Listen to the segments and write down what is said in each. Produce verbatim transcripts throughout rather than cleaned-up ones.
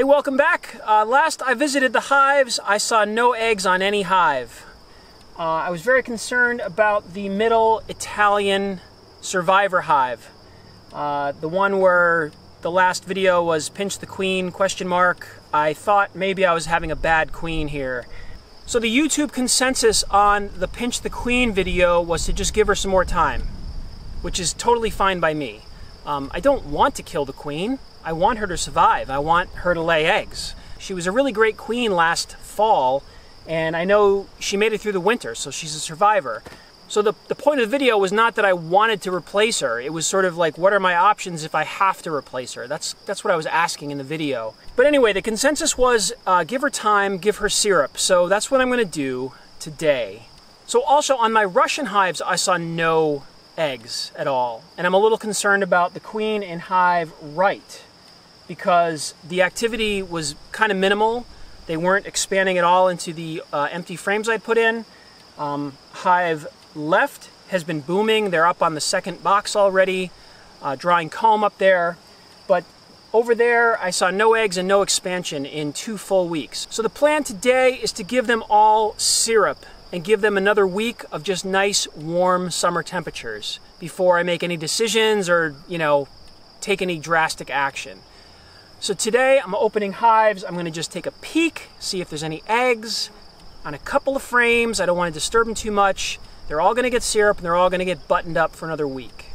Hey, welcome back. Uh, last I visited the hives, I saw no eggs on any hive. Uh, I was very concerned about the middle Italian survivor hive. Uh, the one where the last video was pinch the queen question mark. I thought maybe I was having a bad queen here. So the YouTube consensus on the pinch the queen video was to just give her some more time, which is totally fine by me. Um, I don't want to kill the queen. I want her to survive. I want her to lay eggs. She was a really great queen last fall, and I know she made it through the winter, so she's a survivor. So the, the point of the video was not that I wanted to replace her. It was sort of like, what are my options if I have to replace her? That's, that's what I was asking in the video. But anyway, the consensus was uh, give her time, give her syrup. So that's what I'm gonna do today. So also on my Russian hives, I saw no eggs at all. And I'm a little concerned about the queen and hive right, because the activity was kind of minimal. They weren't expanding at all into the uh, empty frames I put in. Um, hive left has been booming. They're up on the second box already, uh, drawing comb up there. But over there, I saw no eggs and no expansion in two full weeks. So the plan today is to give them all syrup and give them another week of just nice, warm summer temperatures before I make any decisions or, you know, take any drastic action. So today I'm opening hives. I'm gonna just take a peek, see if there's any eggs on a couple of frames. I don't wanna disturb them too much. They're all gonna get syrup and they're all gonna get buttoned up for another week.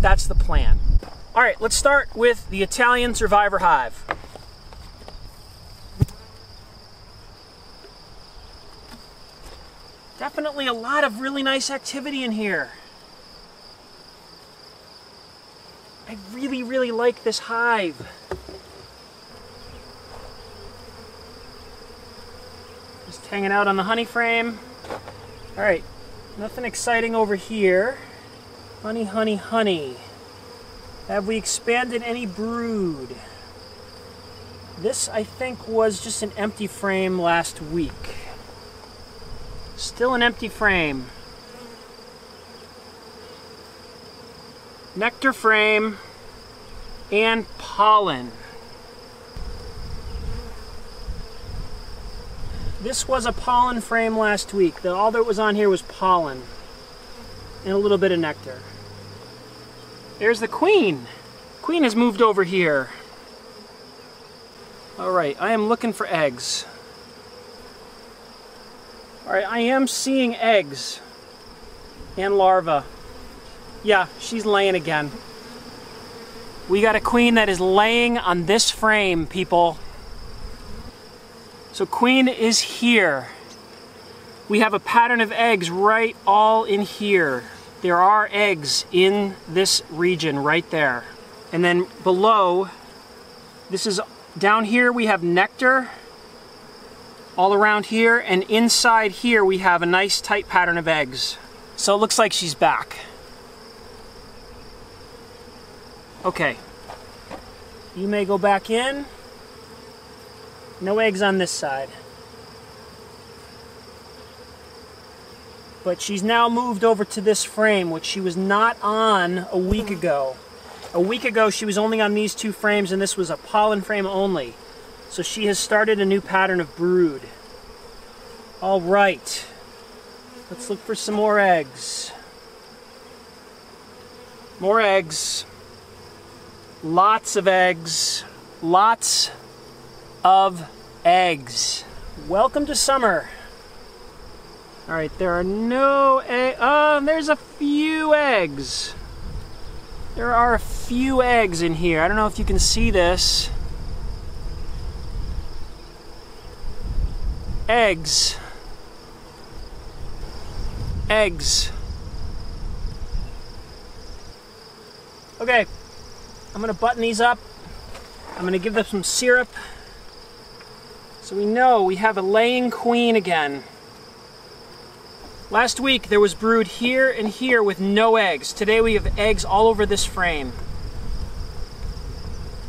That's the plan. All right, let's start with the Italian survivor hive. Definitely a lot of really nice activity in here. I really, really like this hive. Just hanging out on the honey frame. All right, nothing exciting over here. Honey, honey, honey. Have we expanded any brood? This, I think, was just an empty frame last week. Still an empty frame. Nectar frame and pollen. This was a pollen frame last week. The, all that was on here was pollen and a little bit of nectar. There's the queen. Queen has moved over here. All right, I am looking for eggs. All right, I am seeing eggs and larvae. Yeah, she's laying again. We got a queen that is laying on this frame, people. So queen is here. We have a pattern of eggs right all in here. There are eggs in this region right there. And then below, this is down here we have nectar all around here, and inside here we have a nice tight pattern of eggs. So it looks like she's back. Okay. You may go back in. No eggs on this side. But she's now moved over to this frame, which she was not on a week ago. A week ago, she was only on these two frames, and this was a pollen frame only. So she has started a new pattern of brood. All right. Let's look for some more eggs. More eggs. Lots of eggs. Lots of eggs. Welcome to summer. All right, there are no eggs. Oh, there's a few eggs. There are a few eggs in here. I don't know if you can see this. Eggs. Eggs. Okay, I'm gonna button these up. I'm gonna give them some syrup. So we know we have a laying queen again. Last week there was brood here and here with no eggs. Today we have eggs all over this frame.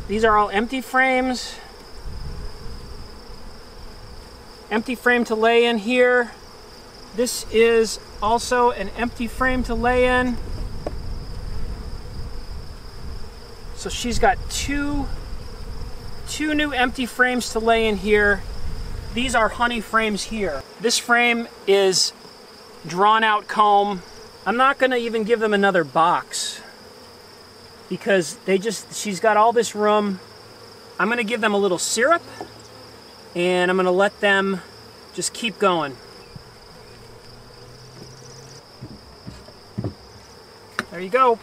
These are all empty frames. Empty frame to lay in here. This is also an empty frame to lay in. So she's got two two new empty frames to lay in here. These are honey frames here. This frame is drawn out comb. I'm not gonna even give them another box because they just, she's got all this room. I'm gonna give them a little syrup and I'm gonna let them just keep going. There you go.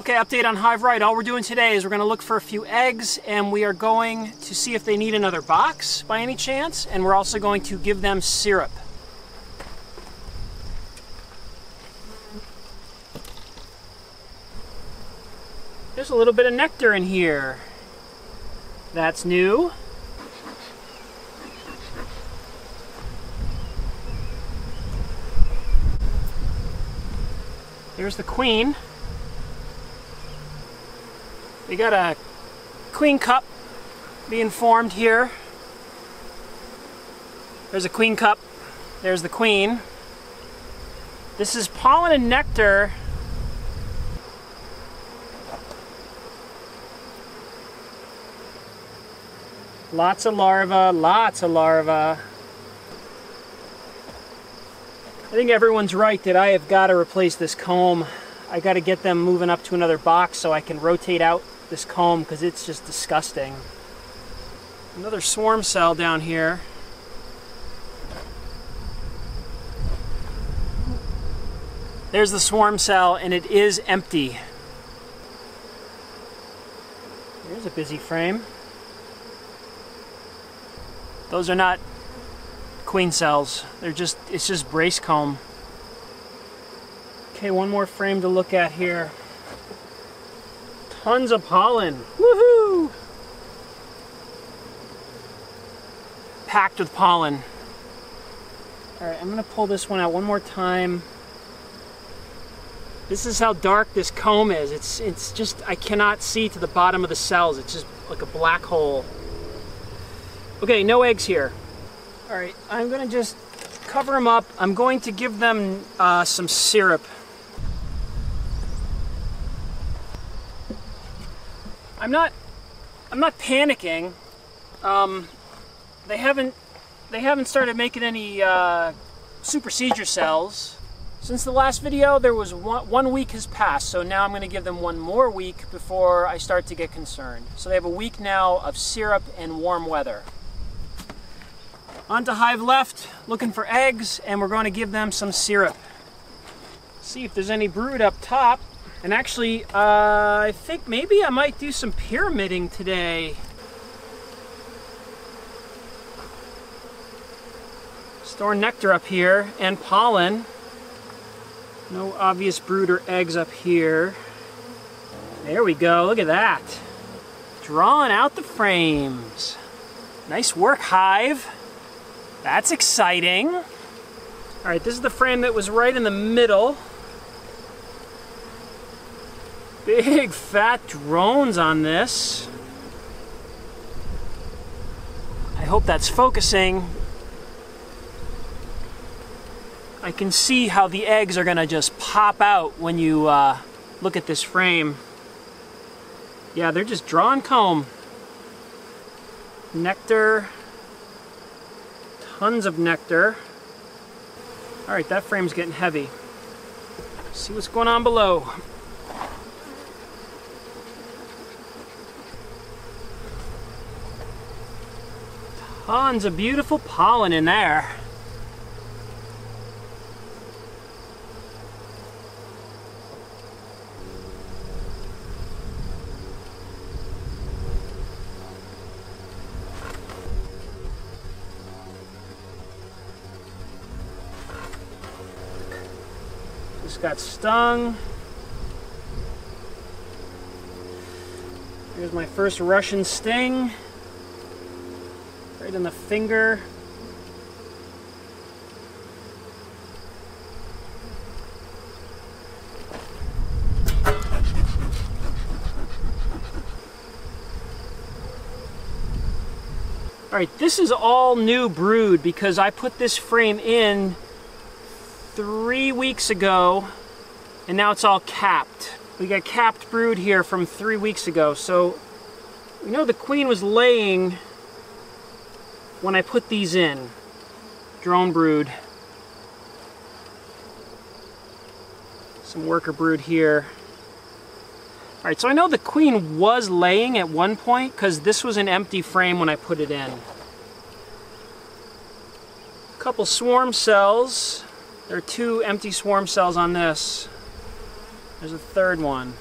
Okay, update on Hive Right. All we're doing today is we're gonna look for a few eggs and we are going to see if they need another box by any chance, and we're also going to give them syrup. There's a little bit of nectar in here. That's new. There's the queen. We got a queen cup being formed here. There's a queen cup. There's the queen. This is pollen and nectar. Lots of larvae, lots of larvae. I think everyone's right that I have got to replace this comb. I got to get them moving up to another box so I can rotate out this comb because it's just disgusting. Another swarm cell down here. There's the swarm cell and it is empty. There's a busy frame. Those are not queen cells. They're just, it's just brace comb. Okay, one more frame to look at here. Tons of pollen. Woohoo! Packed with pollen. Alright, I'm gonna pull this one out one more time. This is how dark this comb is. It's it's just, I cannot see to the bottom of the cells. It's just like a black hole. Okay, no eggs here. All right, I'm gonna just cover them up. I'm going to give them uh, some syrup. I'm not, I'm not panicking. Um, they haven't, they haven't started making any uh, super seizure cells. Since the last video, there was one, one week has passed, so now I'm gonna give them one more week before I start to get concerned. So they have a week now of syrup and warm weather. Onto hive left, looking for eggs, and we're going to give them some syrup. See if there's any brood up top. And actually, uh, I think maybe I might do some pyramiding today. Store nectar up here, and pollen. No obvious brood or eggs up here. There we go, look at that. Drawing out the frames. Nice work, hive. That's exciting. All right, this is the frame that was right in the middle. Big fat drones on this. I hope that's focusing. I can see how the eggs are gonna just pop out when you uh, look at this frame. Yeah, they're just drawing comb. Nectar. Tons of nectar. All right, that frame's getting heavy. Let's see what's going on below. Tons of beautiful pollen in there. Got stung. Here's my first Russian sting. Right in the finger. All right, this is all new brood because I put this frame in three weeks ago and now it's all capped. We got capped brood here from three weeks ago, so We know the queen was laying when I put these in. Drone brood. Some worker brood here. All right, so I know the queen was laying at one point because this was an empty frame when I put it in. A couple swarm cells. There are two empty swarm cells on this. There's a third one.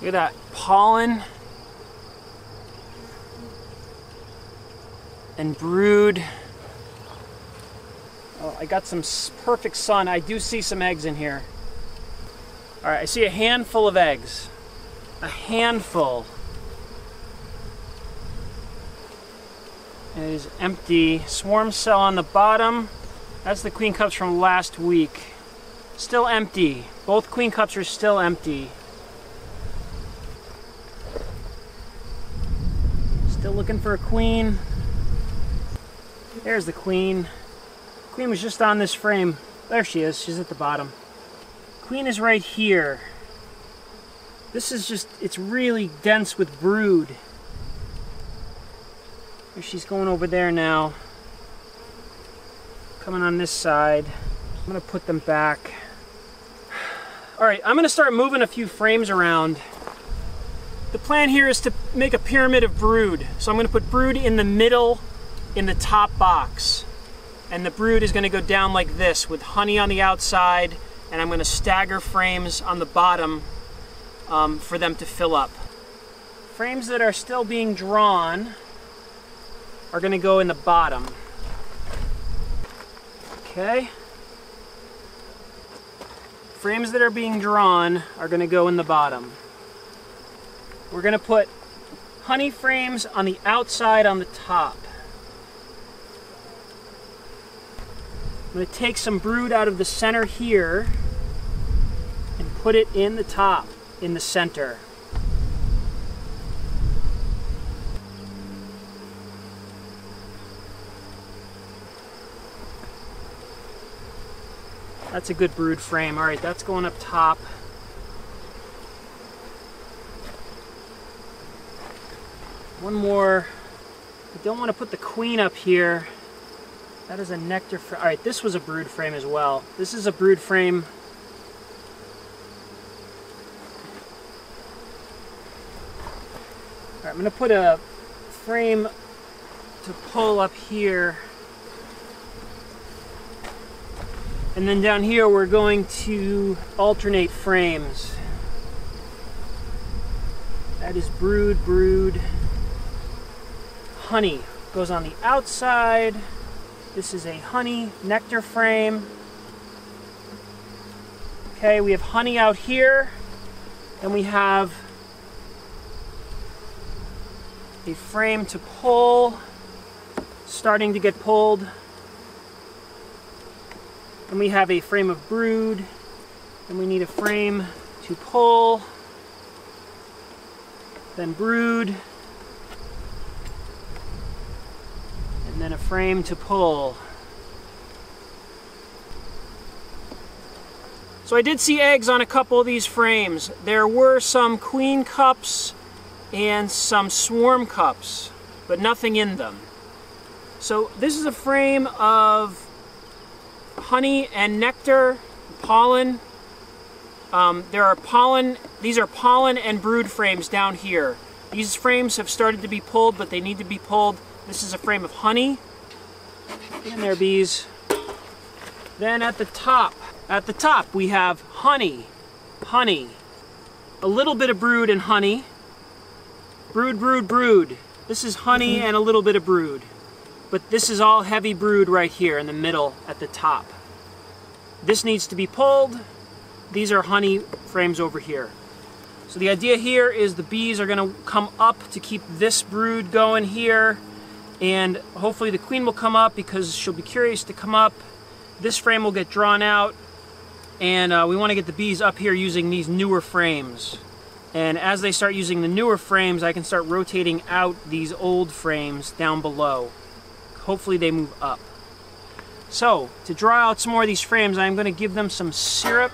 Look at that pollen and brood. Oh, I got some perfect sun. I do see some eggs in here. All right, I see a handful of eggs. A handful. It is empty. Swarm cell on the bottom. That's the queen cups from last week. Still empty. Both queen cups are still empty. Still looking for a queen. There's the queen. Queen was just on this frame. There she is. She's at the bottom. Queen is right here. This is just, it's really dense with brood. Here she's going over there now. Coming on this side. I'm gonna put them back. All right, I'm gonna start moving a few frames around. The plan here is to make a pyramid of brood. So I'm gonna put brood in the middle in the top box. And the brood is gonna go down like this with honey on the outside, and I'm gonna stagger frames on the bottom um, for them to fill up. Frames that are still being drawn are gonna go in the bottom. Okay. Frames that are being drawn are gonna go in the bottom. We're gonna put honey frames on the outside on the top. I'm going to take some brood out of the center here and put it in the top, in the center. That's a good brood frame. All right, that's going up top. One more. I don't want to put the queen up here. That is a nectar frame. All right, this was a brood frame as well. This is a brood frame. All right, I'm gonna put a frame to pull up here. And then down here, we're going to alternate frames. That is brood, brood. Honey goes on the outside. This is a honey nectar frame. Okay, we have honey out here, and we have a frame to pull, starting to get pulled. And we have a frame of brood, and we need a frame to pull, then brood. And then a frame to pull. So I did see eggs on a couple of these frames. There were some queen cups and some swarm cups, but nothing in them. So this is a frame of honey and nectar, pollen. Um, there are pollen, these are pollen and brood frames down here. These frames have started to be pulled, but they need to be pulled. This is a frame of honey. Get in there, bees. Then at the top, at the top we have honey, honey, a little bit of brood and honey. Brood, brood, brood. This is honey and a little bit of brood. But this is all heavy brood right here in the middle at the top. This needs to be pulled. These are honey frames over here. So the idea here is the bees are gonna come up to keep this brood going here. And hopefully the queen will come up because she'll be curious to come up. This frame will get drawn out, and uh, we want to get the bees up here using these newer frames. And as they start using the newer frames, I can start rotating out these old frames down below. Hopefully they move up. So to draw out some more of these frames, I'm going to give them some syrup.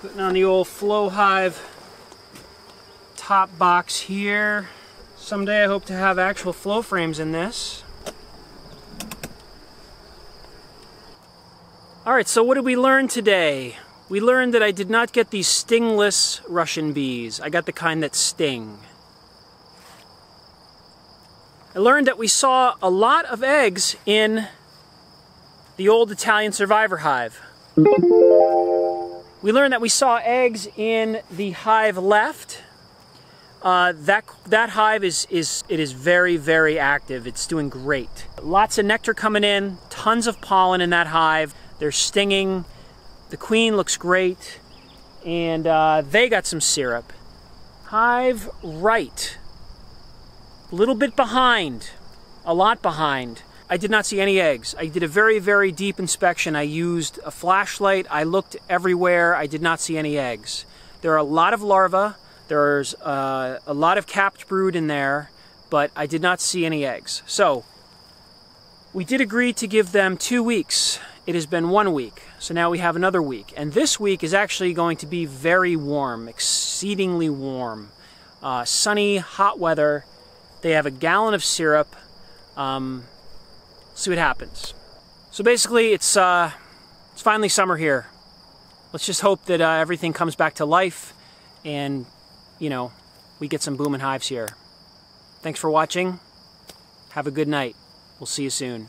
Put Putting on the old Flow Hive top box here. Someday I hope to have actual flow frames in this. Alright, so what did we learn today? We learned that I did not get these stingless Russian bees. I got the kind that sting. I learned that we saw a lot of eggs in the old Italian survivor hive. We learned that we saw eggs in the hive left. Uh, that that hive is is it is very very active. It's doing great. Lots of nectar coming in, tons of pollen in that hive. They're stinging. The queen looks great, and uh, they got some syrup. Hive right, a little bit behind, a lot behind. I did not see any eggs. I did a very, very deep inspection. I used a flashlight. I looked everywhere. I did not see any eggs. There are a lot of larvae. There's uh, a lot of capped brood in there, but I did not see any eggs. So we did agree to give them two weeks. It has been one week, so now we have another week. And this week is actually going to be very warm, exceedingly warm. Uh, sunny, hot weather. They have a gallon of syrup. Um, see what happens. So basically, it's, uh, it's finally summer here. Let's just hope that uh, everything comes back to life and, you know, we get some booming hives here. Thanks for watching. Have a good night. We'll see you soon.